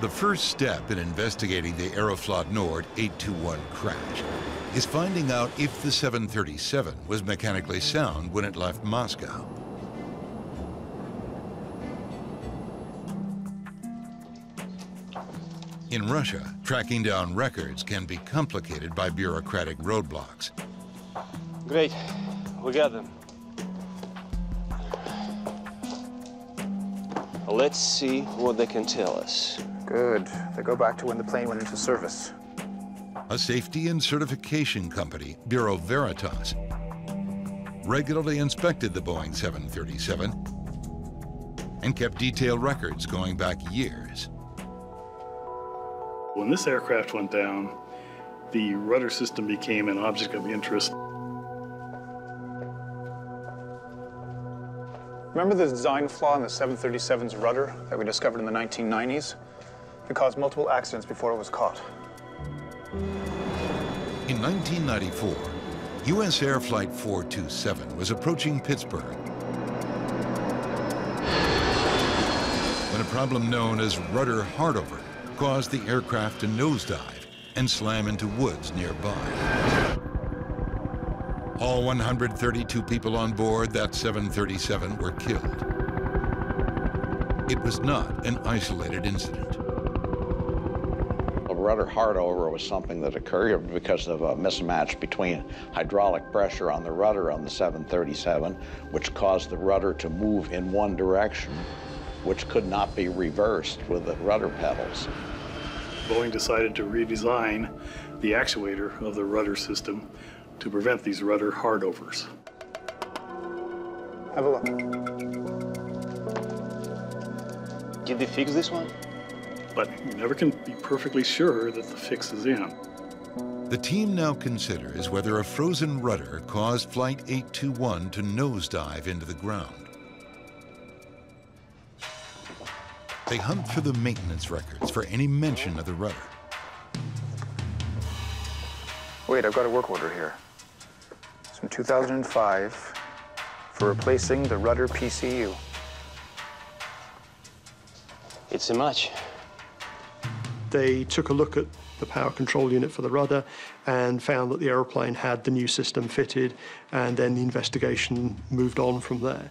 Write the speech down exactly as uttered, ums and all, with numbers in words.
The first step in investigating the Aeroflot Nord eight two one crash is finding out if the seven thirty-seven was mechanically sound when it left Moscow. In Russia, tracking down records can be complicated by bureaucratic roadblocks. Great, we got them. Let's see what they can tell us. Good. They go back to when the plane went into service. A safety and certification company, Bureau Veritas, regularly inspected the Boeing seven thirty-seven and kept detailed records going back years. When this aircraft went down, the rudder system became an object of interest. Remember the design flaw in the seven thirty-seven's rudder that we discovered in the nineteen nineties? It caused multiple accidents before it was caught. In nineteen ninety-four, U S Air Flight four two seven was approaching Pittsburgh when a problem known as rudder hardover caused the aircraft to nosedive and slam into woods nearby. All one hundred thirty-two people on board that seven thirty-seven were killed. It was not an isolated incident. A rudder hardover was something that occurred because of a mismatch between hydraulic pressure on the rudder on the seven thirty-seven, which caused the rudder to move in one direction, which could not be reversed with the rudder pedals. Boeing decided to redesign the actuator of the rudder system to prevent these rudder hardovers. Have a look. Did they fix this one? But you never can be perfectly sure that the fix is in. The team now considers whether a frozen rudder caused Flight eight two one to nosedive into the ground. They hunt through the maintenance records for any mention of the rudder. Wait, I've got a work order here. It's from two thousand five for replacing the rudder P C U. It's a match. They took a look at the power control unit for the rudder and found that the aeroplane had the new system fitted, and then the investigation moved on from there.